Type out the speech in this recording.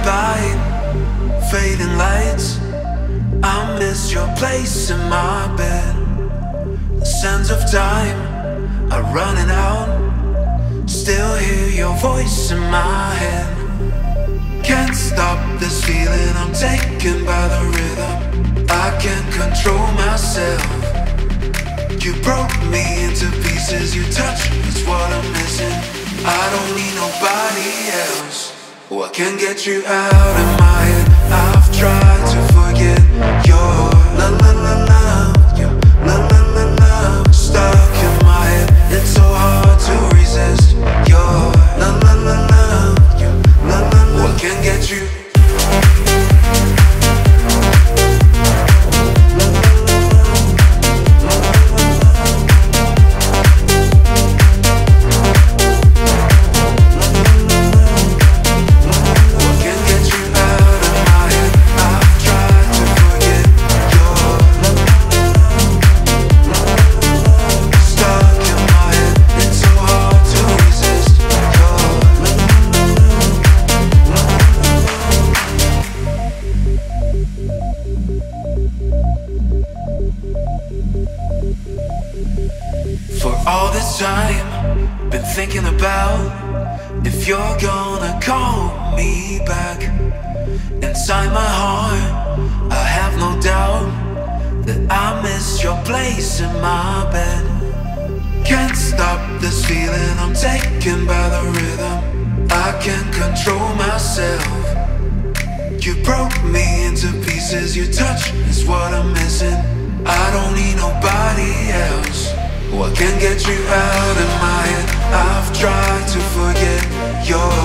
blinded by fading lights. I miss your place in my bed. The sands of time are running out. Still hear your voice in my head. Can't stop this feeling, I'm taken by the rhythm. I can't control myself. You broke me into pieces, you touched me, it's what I'm missing. I don't need nobody else. Oh, I can't get you out of my head. I've tried to forget your la-la-la-love, your la-la-la-love. Stuck in my head, it's so hard to resist your la-la-la-love, your la-la-la-love. Oh, I can't get you. Can't get you out of my head. I've tried to forget your